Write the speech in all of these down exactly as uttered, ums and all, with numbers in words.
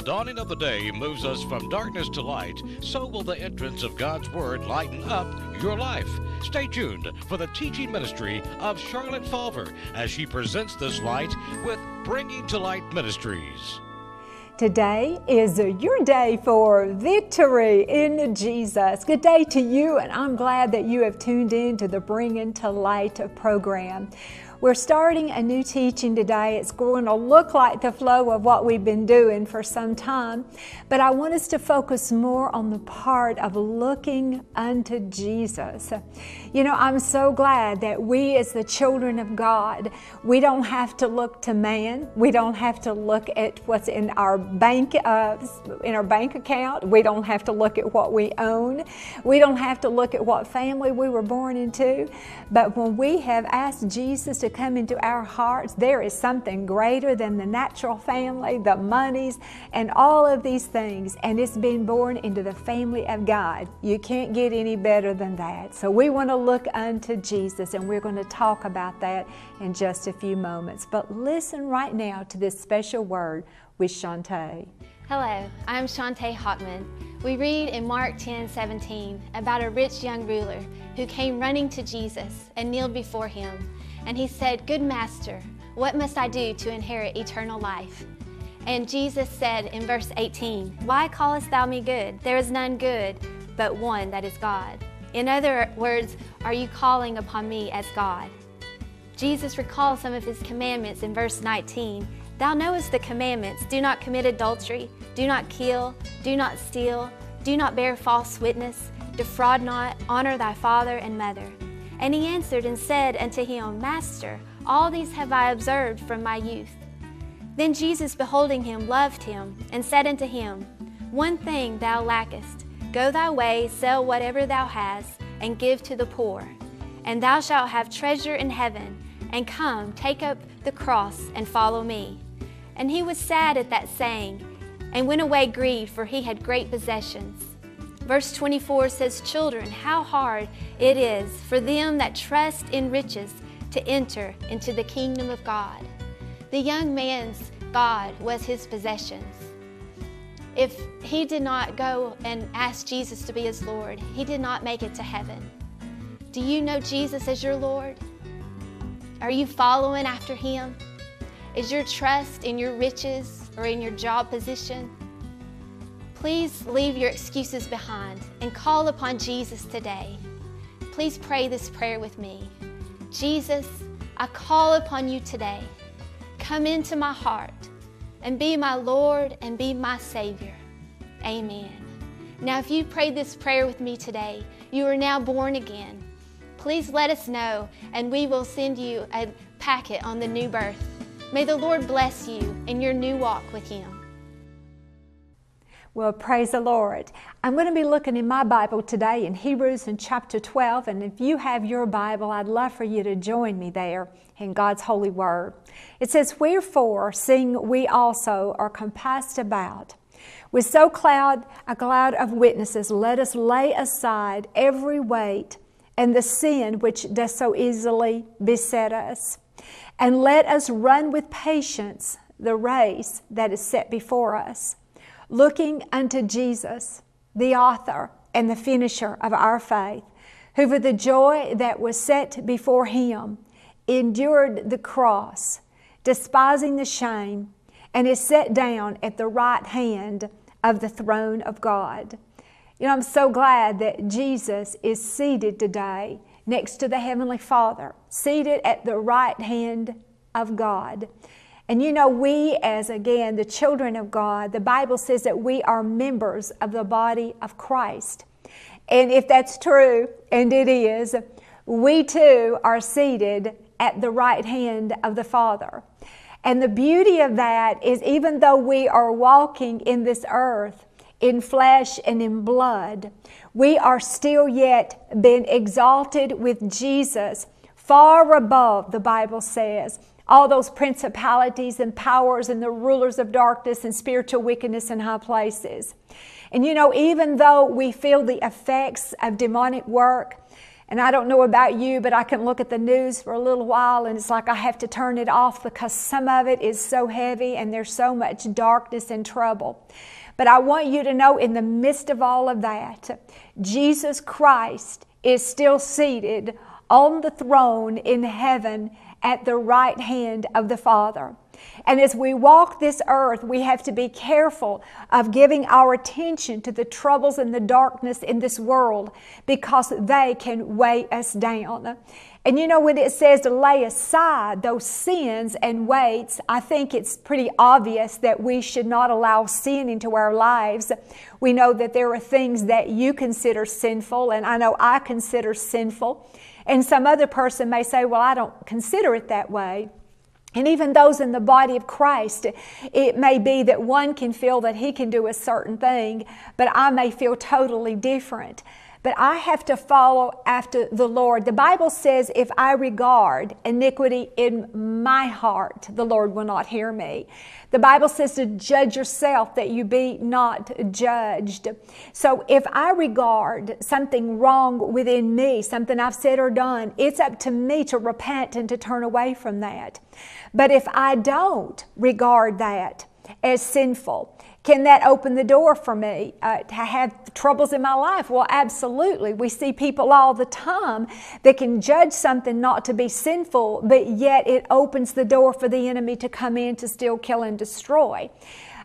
the dawning of the day moves us from darkness to light, so will the entrance of God's Word lighten up your life. Stay tuned for the teaching ministry of Charlotte Fawver as she presents this light with Bringing to Light Ministries. Today is your day for victory in Jesus. Good day to you, and I'm glad that you have tuned in to the Bringing to Light program. We're starting a new teaching today. It's going to look like the flow of what we've been doing for some time, but I want us to focus more on the part of looking unto Jesus. You know, I'm so glad that we as the children of God, we don't have to look to man. We don't have to look at what's in our bank, uh, in our bank account. We don't have to look at what we own. We don't have to look at what family we were born into. But when we have asked Jesus to come into our hearts, there is something greater than the natural family, the monies, and all of these things, and it's been born into the family of God. You can't get any better than that. So we want to look unto Jesus, and we're going to talk about that in just a few moments. But listen right now to this special word with Shantae. Hello, I'm Shantae Hockman. We read in Mark ten seventeen about a rich young ruler who came running to Jesus and kneeled before him. And he said, "Good master, what must I do to inherit eternal life?" And Jesus said in verse eighteen, "Why callest thou me good? There is none good, but one, that is God. In other words, are you calling upon me as God?" Jesus recalls some of his commandments in verse nineteen. "Thou knowest the commandments, do not commit adultery, do not kill, do not steal, do not bear false witness, defraud not, honor thy father and mother." And he answered and said unto him, "Master, all these have I observed from my youth." Then Jesus, beholding him, loved him, and said unto him, "One thing thou lackest. Go thy way, sell whatever thou hast, and give to the poor, and thou shalt have treasure in heaven. And come, take up the cross, and follow me." And he was sad at that saying, and went away grieved, for he had great possessions. Verse twenty-four says, "Children, how hard it is for them that trust in riches to enter into the kingdom of God." The young man's God was his possessions. If he did not go and ask Jesus to be his Lord, he did not make it to heaven. Do you know Jesus as your Lord? Are you following after him? Is your trust in your riches or in your job position? Please leave your excuses behind and call upon Jesus today. Please pray this prayer with me. Jesus, I call upon you today. Come into my heart and be my Lord and be my Savior. Amen. Now, if you prayed this prayer with me today, you are now born again. Please let us know, and we will send you a packet on the new birth. May the Lord bless you in your new walk with him. Well, praise the Lord. I'm going to be looking in my Bible today in Hebrews in chapter twelve, and if you have your Bible, I'd love for you to join me there in God's holy word. It says, "Wherefore, seeing we also are compassed about with so cloud a cloud of witnesses, let us lay aside every weight and the sin which does so easily beset us, and let us run with patience the race that is set before us, looking unto Jesus, the author and the finisher of our faith, who for the joy that was set before him endured the cross, despising the shame, and is set down at the right hand of the throne of God." You know, I'm so glad that Jesus is seated today next to the Heavenly Father, seated at the right hand of God. And you know, we as, again, the children of God, the Bible says that we are members of the body of Christ. And if that's true, and it is, we too are seated at the right hand of the Father. And the beauty of that is, even though we are walking in this earth, in flesh and in blood, we are still yet been exalted with Jesus far above, the Bible says, all those principalities and powers and the rulers of darkness and spiritual wickedness in high places. And you know, even though we feel the effects of demonic work, And I don't know about you, but I can look at the news for a little while and it's like I have to turn it off because some of it is so heavy and there's so much darkness and trouble. But I want you to know, in the midst of all of that, Jesus Christ is still seated on the throne in heaven at the right hand of the Father. And as we walk this earth, we have to be careful of giving our attention to the troubles and the darkness in this world, because they can weigh us down. And you know, when it says to lay aside those sins and weights, I think it's pretty obvious that we should not allow sin into our lives. We know that there are things that you consider sinful, and I know I consider sinful. And some other person may say, well, I don't consider it that way. And even those in the body of Christ, it may be that one can feel that he can do a certain thing, but I may feel totally different. But I have to follow after the Lord. The Bible says, if I regard iniquity in my heart, the Lord will not hear me. The Bible says to judge yourself that you be not judged. So if I regard something wrong within me, something I've said or done, it's up to me to repent and to turn away from that. But if I don't regard that as sinful, can that open the door for me uh, to have troubles in my life? Well, absolutely. We see people all the time that can judge something not to be sinful, but yet it opens the door for the enemy to come in to steal, kill, and destroy.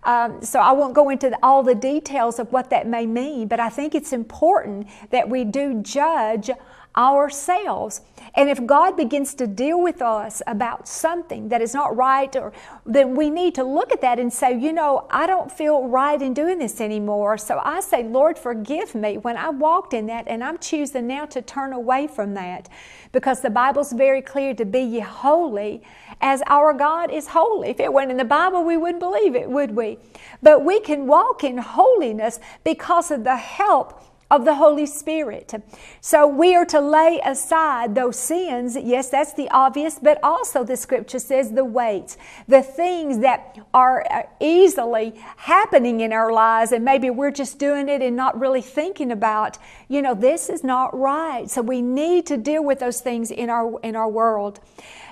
Um, so I won't go into the, all the details of what that may mean, but I think it's important that we do judge ourselves. And if God begins to deal with us about something that is not right, or then we need to look at that and say, you know, I don't feel right in doing this anymore. So I say, Lord, forgive me when I walked in that, and I'm choosing now to turn away from that, because the Bible's very clear to be ye holy as our God is holy. If it weren't in the Bible, we wouldn't believe it, would we? But we can walk in holiness because of the help of the Holy Spirit. So we are to lay aside those sins. Yes, that's the obvious, but also the scripture says the weights, the things that are easily happening in our lives, and maybe we're just doing it and not really thinking about, you know, this is not right. So we need to deal with those things in our in our world.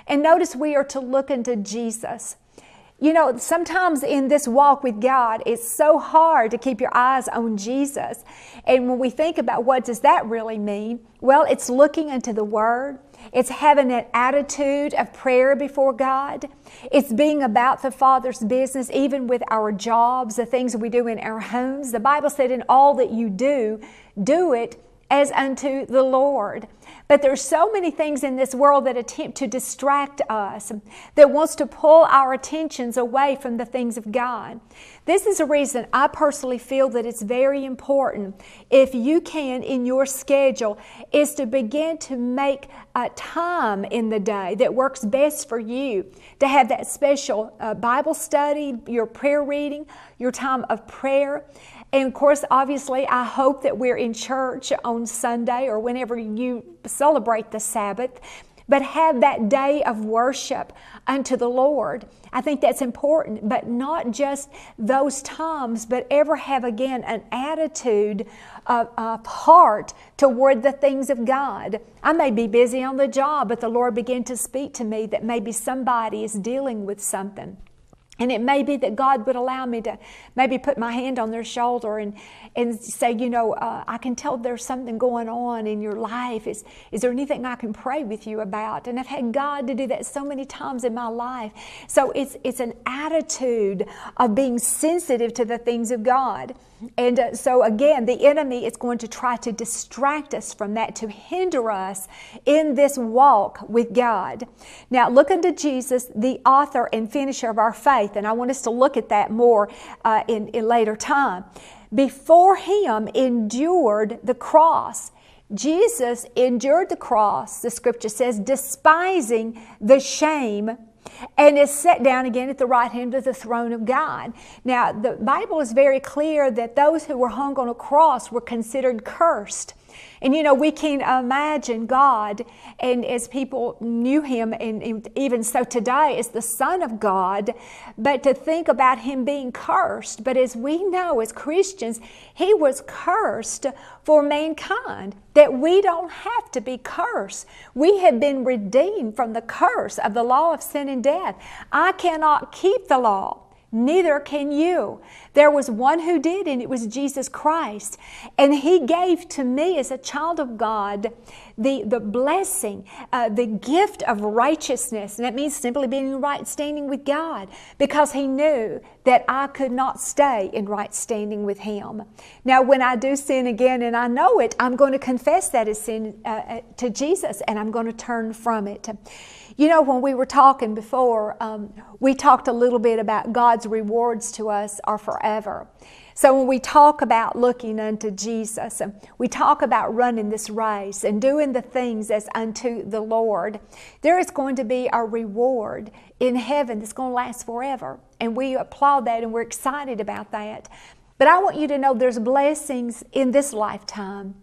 And notice we are to look into Jesus. You know, sometimes in this walk with God, it's so hard to keep your eyes on Jesus. And when we think about what does that really mean, well, it's looking into the Word. It's having an attitude of prayer before God. It's being about the Father's business, even with our jobs, the things we do in our homes. The Bible said, in all that you do, do it as unto the Lord. But there's so many things in this world that attempt to distract us, that wants to pull our attentions away from the things of God. This is a reason I personally feel that it's very important, if you can, in your schedule, is to begin to make a time in the day that works best for you, to have that special uh, Bible study, your prayer reading, your time of prayer. And of course, obviously, I hope that we're in church on Sunday or whenever you celebrate the Sabbath, but have that day of worship unto the Lord. I think that's important, but not just those times, but ever have, again, an attitude of, of heart toward the things of God. I may be busy on the job, but the Lord began to speak to me that maybe somebody is dealing with something. And it may be that God would allow me to maybe put my hand on their shoulder and, and say, you know, uh, I can tell there's something going on in your life. Is, is there anything I can pray with you about? And I've had God to do that so many times in my life. So it's, it's an attitude of being sensitive to the things of God. And uh, so again, the enemy is going to try to distract us from that, to hinder us in this walk with God. Now, look unto Jesus, the author and finisher of our faith. And I want us to look at that more uh, in, in later time. Before him endured the cross. Jesus endured the cross, the scripture says, despising the shame, and is set down again at the right hand of the throne of God. Now, the Bible is very clear that those who were hung on a cross were considered cursed. And you know, we can imagine God, and as people knew him, and, and even so today is the Son of God, but to think about him being cursed. But as we know as Christians, he was cursed for mankind, that we don't have to be cursed. We have been redeemed from the curse of the law of sin and death. I cannot keep the law. Neither can you. There was one who did, and it was Jesus Christ. And he gave to me as a child of God the, the blessing, uh, the gift of righteousness. And that means simply being in right standing with God, because he knew that I could not stay in right standing with him. Now, when I do sin again, and I know it, I'm going to confess that as sin uh, to Jesus, and I'm going to turn from it. You know, when we were talking before, um, we talked a little bit about God's rewards to us are forever. So when we talk about looking unto Jesus, we talk about running this race and doing the things as unto the Lord, there is going to be a reward in heaven that's going to last forever. And we applaud that, and we're excited about that. But I want you to know there's blessings in this lifetime.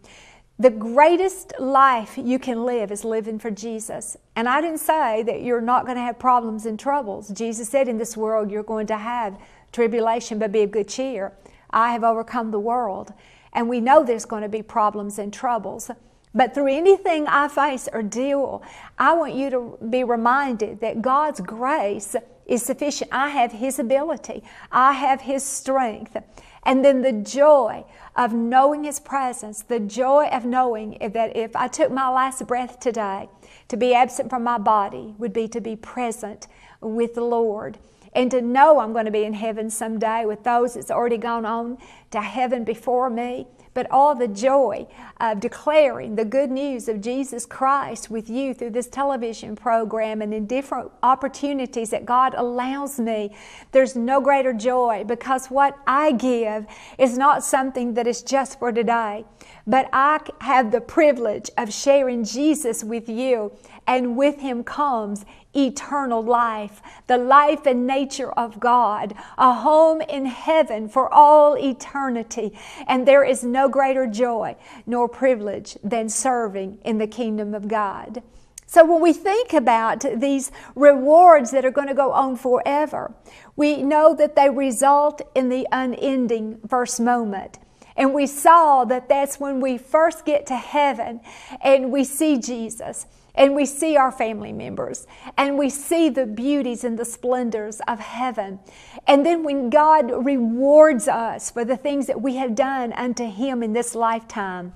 The greatest life you can live is living for Jesus. And I didn't say that you're not going to have problems and troubles. Jesus said in this world you're going to have tribulation, but be of good cheer. I have overcome the world. And we know there's going to be problems and troubles. But through anything I face or deal, I want you to be reminded that God's grace is sufficient. I have his ability. I have his strength. And then the joy of knowing his presence, the joy of knowing that if I took my last breath today, to be absent from my body would be to be present with the Lord. And to know I'm going to be in heaven someday with those that's already gone on to heaven before me. But all the joy of declaring the good news of Jesus Christ with you through this television program and in different opportunities that God allows me, there's no greater joy, because what I give is not something that is just for today, but I have the privilege of sharing Jesus with you, and with him comes eternal life, the life and nature of God, a home in heaven for all eternity. And there is no greater joy nor privilege than serving in the kingdom of God. So when we think about these rewards that are going to go on forever, we know that they result in the unending first moment. And we saw that that's when we first get to heaven and we see Jesus. And we see our family members, and we see the beauties and the splendors of heaven. And then when God rewards us for the things that we have done unto him in this lifetime,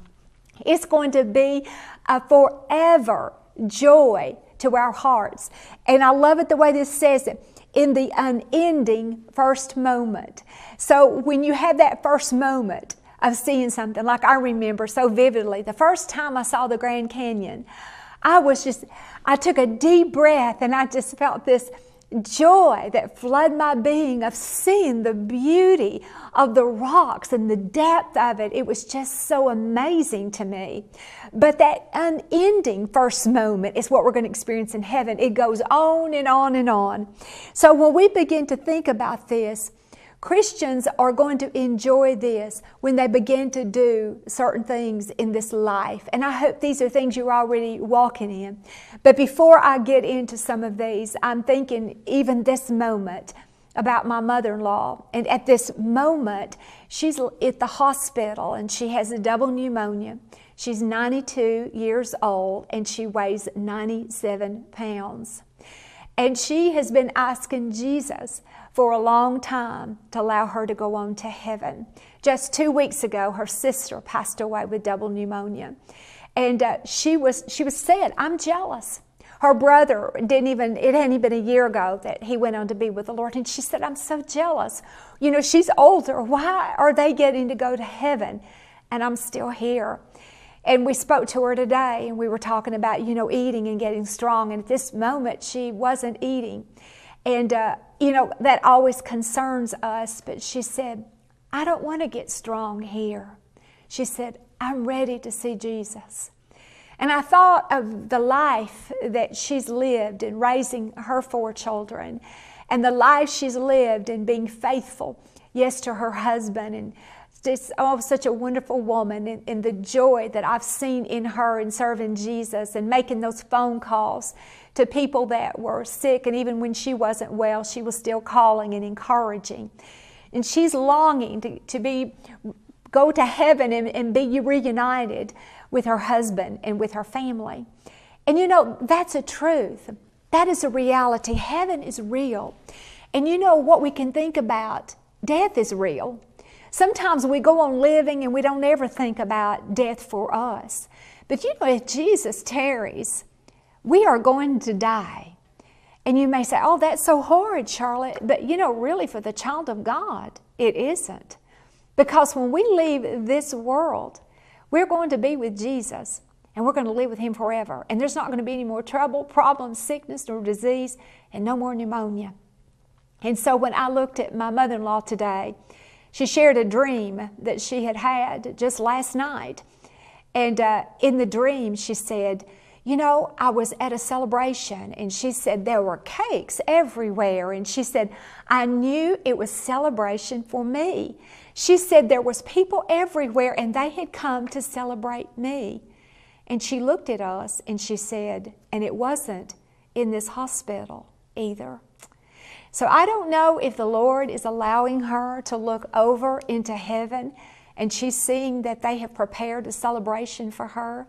it's going to be a forever joy to our hearts. And I love it the way this says it, in the unending first moment. So when you have that first moment of seeing something, like I remember so vividly, the first time I saw the Grand Canyon, I was just, I took a deep breath, and I just felt this joy that flooded my being of seeing the beauty of the rocks and the depth of it. It was just so amazing to me. But that unending first moment is what we're going to experience in heaven. It goes on and on and on. So when we begin to think about this, Christians are going to enjoy this when they begin to do certain things in this life. And I hope these are things you're already walking in. But before I get into some of these, I'm thinking even this moment about my mother-in-law. And at this moment, she's at the hospital, and she has a double pneumonia. She's ninety-two years old, and she weighs ninety-seven pounds. And she has been asking Jesus for a long time to allow her to go on to heaven. Just two weeks ago, her sister passed away with double pneumonia. And uh, she was she was sad. I'm jealous. Her brother didn't even, it hadn't even been a year ago that he went on to be with the Lord. And she said, I'm so jealous. You know, she's older. Why are they getting to go to heaven? And I'm still here. And we spoke to her today, and we were talking about, you know, eating and getting strong. And at this moment, she wasn't eating. And, uh, you know, that always concerns us. But she said, I don't want to get strong here. She said, I'm ready to see Jesus. And I thought of the life that she's lived in raising her four children, and the life she's lived in being faithful, yes, to her husband, and just, oh, such a wonderful woman, and, and the joy that I've seen in her in serving Jesus and making those phone calls to people that were sick. And even when she wasn't well, she was still calling and encouraging. And she's longing to, to be go to heaven and, and be reunited with her husband and with her family. And you know, that's a truth. That is a reality. Heaven is real. And you know what we can think about? Death is real. Sometimes we go on living and we don't ever think about death for us. But you know, if Jesus tarries, we are going to die. And you may say, oh, that's so horrid, Charlotte. But you know, really for the child of God, it isn't. Because when we leave this world, we're going to be with Jesus. And we're going to live with Him forever. And there's not going to be any more trouble, problems, sickness, nor disease, and no more pneumonia. And so when I looked at my mother-in-law today, she shared a dream that she had had just last night. And uh, in the dream, she said, you know, I was at a celebration, and she said there were cakes everywhere. And she said, I knew it was celebration for me. She said there was people everywhere, and they had come to celebrate me. And she looked at us and she said, and it wasn't in this hospital either. So I don't know if the Lord is allowing her to look over into heaven and she's seeing that they have prepared a celebration for her.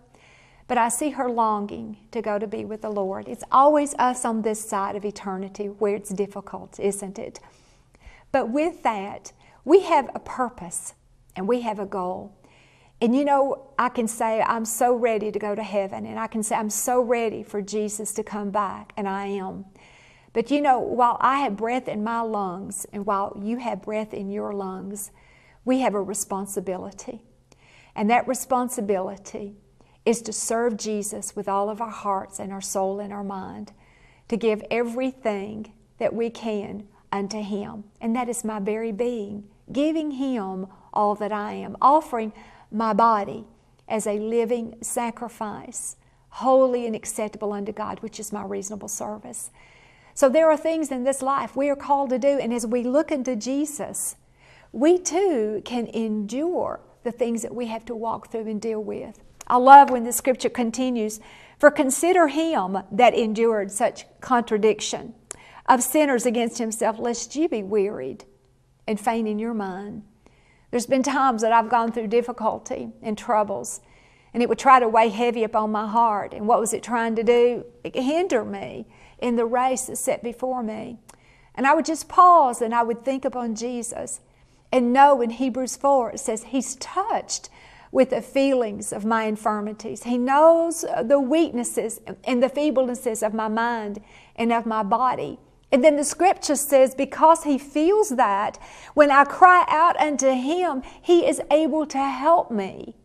But I see her longing to go to be with the Lord. It's always us on this side of eternity where it's difficult, isn't it? But with that, we have a purpose and we have a goal. And you know, I can say I'm so ready to go to heaven, and I can say I'm so ready for Jesus to come back, and I am. But you know, while I have breath in my lungs, and while you have breath in your lungs, we have a responsibility. And that responsibility is to serve Jesus with all of our hearts and our soul and our mind, to give everything that we can unto Him. And that is my very being, giving Him all that I am, offering my body as a living sacrifice, holy and acceptable unto God, which is my reasonable service. So there are things in this life we are called to do, and as we look into Jesus, we too can endure the things that we have to walk through and deal with. I love when the scripture continues, for consider him that endured such contradiction of sinners against himself, lest ye be wearied and faint in your mind. There's been times that I've gone through difficulty and troubles, and it would try to weigh heavy upon my heart. And what was it trying to do? It hinder me in the race that's set before me. And I would just pause and I would think upon Jesus. And know in Hebrews four it says he's touched with the feelings of my infirmities. He knows the weaknesses and the feeblenesses of my mind and of my body. And then the scripture says, because he feels that, when I cry out unto him, he is able to help me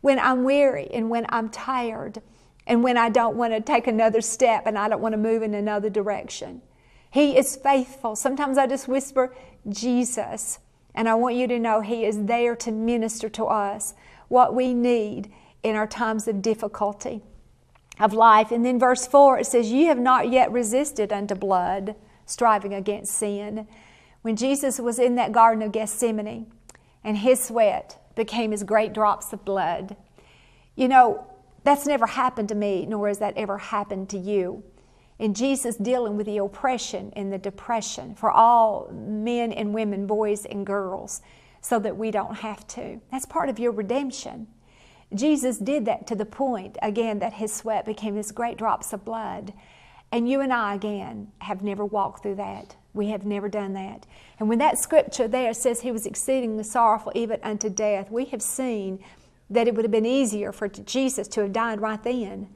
when I'm weary and when I'm tired and when I don't want to take another step and I don't want to move in another direction. He is faithful. Sometimes I just whisper, Jesus. And I want you to know he is there to minister to us what we need in our times of difficulty of life. And then verse four, it says, you have not yet resisted unto blood, striving against sin. When Jesus was in that Garden of Gethsemane, and his sweat became as great drops of blood. You know, that's never happened to me, nor has that ever happened to you. And Jesus dealing with the oppression and the depression for all men and women, boys and girls, so that we don't have to. That's part of your redemption. Jesus did that to the point, again, that his sweat became as great drops of blood. And you and I, again, have never walked through that. We have never done that. And when that scripture there says he was exceedingly sorrowful even unto death, we have seen that it would have been easier for Jesus to have died right then.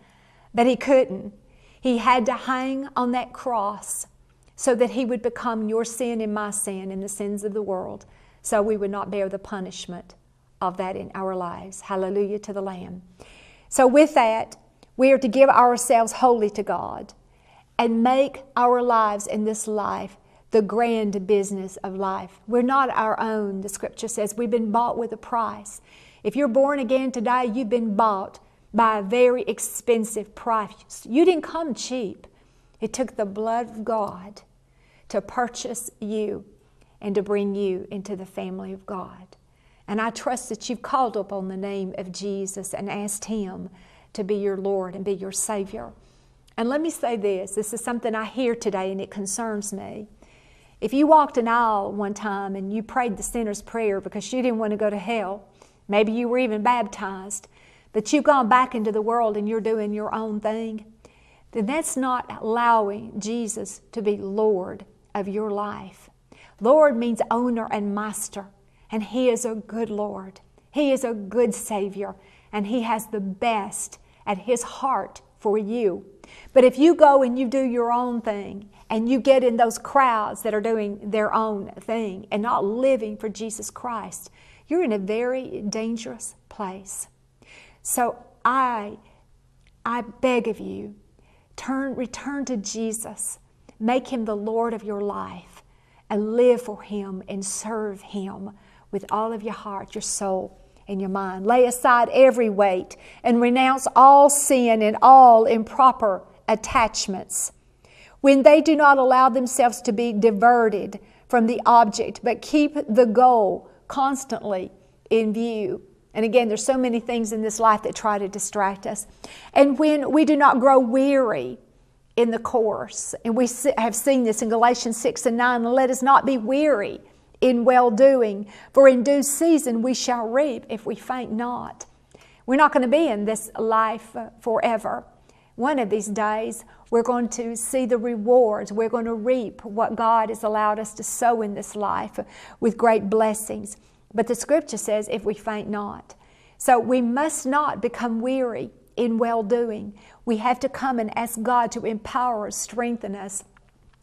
But he couldn't. He had to hang on that cross so that he would become your sin and my sin and the sins of the world, so we would not bear the punishment of that in our lives. Hallelujah to the Lamb. So with that, we are to give ourselves wholly to God and make our lives in this life the grand business of life. We're not our own, the scripture says. We've been bought with a price. If you're born again today, you've been bought by a very expensive price. You didn't come cheap. It took the blood of God to purchase you and to bring you into the family of God. And I trust that you've called upon the name of Jesus and asked Him to be your Lord and be your Savior. And let me say this, this is something I hear today and it concerns me. If you walked an aisle one time and you prayed the sinner's prayer because you didn't want to go to hell, maybe you were even baptized, but you've gone back into the world and you're doing your own thing, then that's not allowing Jesus to be Lord of your life. Lord means owner and master, and He is a good Lord. He is a good Savior, and He has the best at His heart for you. But if you go and you do your own thing, and you get in those crowds that are doing their own thing and not living for Jesus Christ, you're in a very dangerous place. So I, I beg of you, turn, return to Jesus. Make Him the Lord of your life and live for Him and serve Him with all of your heart, your soul, and your mind. Lay aside every weight and renounce all sin and all improper attachments. When they do not allow themselves to be diverted from the object, but keep the goal constantly in view. And again, there's so many things in this life that try to distract us. And when we do not grow weary in the course, and we have seen this in Galatians six and nine, let us not be weary in well-doing, for in due season we shall reap if we faint not. We're not going to be in this life forever. One of these days, we're going to see the rewards. We're going to reap what God has allowed us to sow in this life with great blessings. But the scripture says, if we faint not. So we must not become weary in well-doing. We have to come and ask God to empower us, strengthen us.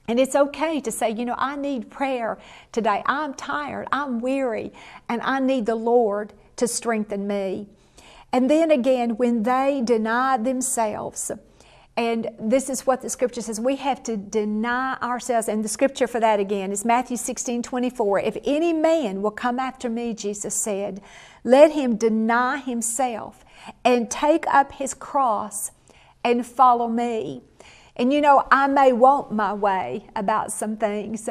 And it's okay to say, you know, I need prayer today. I'm tired, I'm weary, and I need the Lord to strengthen me. And then again, when they deny themselves, and this is what the scripture says, we have to deny ourselves. And the scripture for that again is Matthew sixteen twenty-four. If any man will come after me, Jesus said, let him deny himself and take up his cross and follow me. And you know, I may want my way about some things,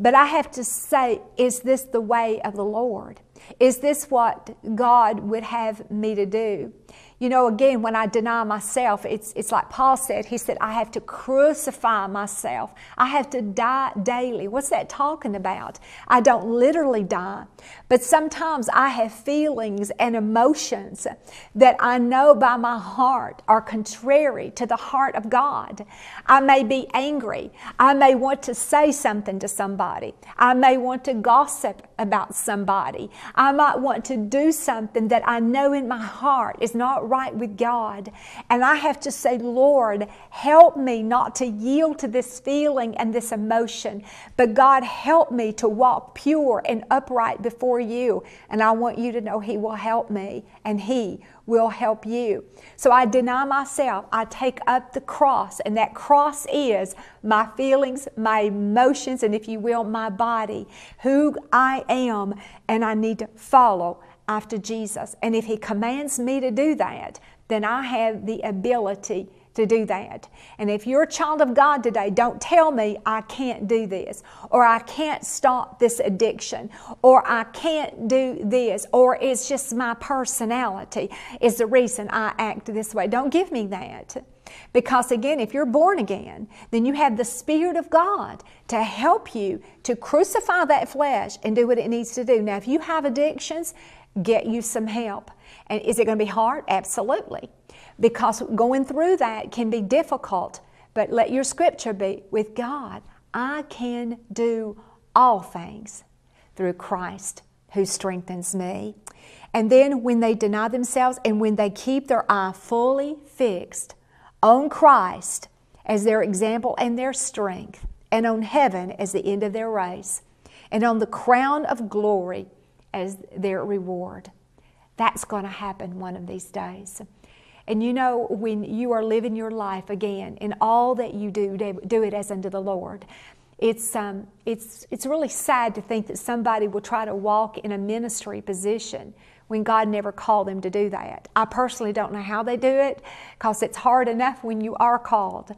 but I have to say, is this the way of the Lord? Is this what God would have me to do? You know, again, when I deny myself, it's, it's like Paul said. He said, I have to crucify myself. I have to die daily. What's that talking about? I don't literally die, but sometimes I have feelings and emotions that I know by my heart are contrary to the heart of God. I may be angry. I may want to say something to somebody. I may want to gossip about somebody. I might want to do something that I know in my heart is not right with God. And I have to say, Lord, help me not to yield to this feeling and this emotion, but God, help me to walk pure and upright before you. And I want you to know He will help me and He will help you. So I deny myself. I take up the cross, and that cross is my feelings, my emotions, and if you will, my body, who I am, and I need to follow after Jesus. And if He commands me to do that, then I have the ability to do that. And if you're a child of God today, don't tell me I can't do this, or I can't stop this addiction, or I can't do this, or it's just my personality is the reason I act this way. Don't give me that. Because again, if you're born again, then you have the Spirit of God to help you to crucify that flesh and do what it needs to do. Now, if you have addictions, get you some help. And is it going to be hard? Absolutely. Because going through that can be difficult, but let your scripture be, with God, I can do all things through Christ who strengthens me. And then when they deny themselves and when they keep their eye fully fixed on Christ as their example and their strength, and on heaven as the end of their race, and on the crown of glory as their reward. That's going to happen one of these days. And you know, when you are living your life again, in all that you do, do it as unto the Lord. It's, um, it's, it's really sad to think that somebody will try to walk in a ministry position when God never called them to do that. I personally don't know how they do it, because it's hard enough when you are called.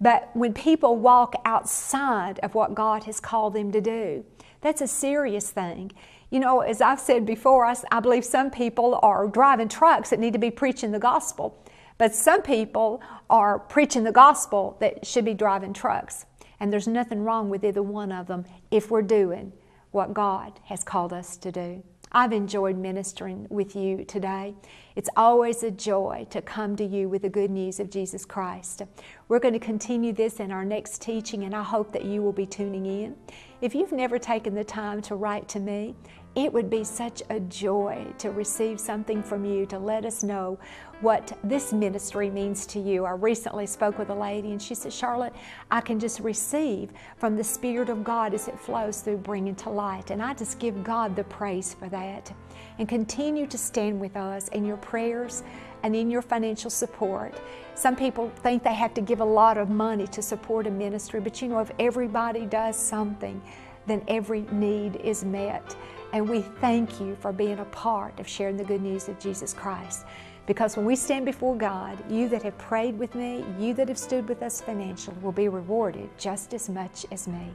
But when people walk outside of what God has called them to do, that's a serious thing. You know, as I've said before, I, I believe some people are driving trucks that need to be preaching the gospel. But some people are preaching the gospel that should be driving trucks. And there's nothing wrong with either one of them if we're doing what God has called us to do. I've enjoyed ministering with you today. It's always a joy to come to you with the good news of Jesus Christ. We're going to continue this in our next teaching, and I hope that you will be tuning in. If you've never taken the time to write to me, it would be such a joy to receive something from you to let us know what this ministry means to you. I recently spoke with a lady, and she said, Charlotte, I can just receive from the Spirit of God as it flows through Bringing to Light. And I just give God the praise for that. And continue to stand with us in your prayers and in your financial support. Some people think they have to give a lot of money to support a ministry, but you know, if everybody does something, then every need is met. And we thank you for being a part of sharing the good news of Jesus Christ. Because when we stand before God, you that have prayed with me, you that have stood with us financially, will be rewarded just as much as me.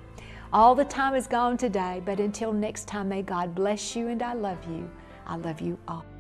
All the time is gone today, but until next time, may God bless you, and I love you. I love you all.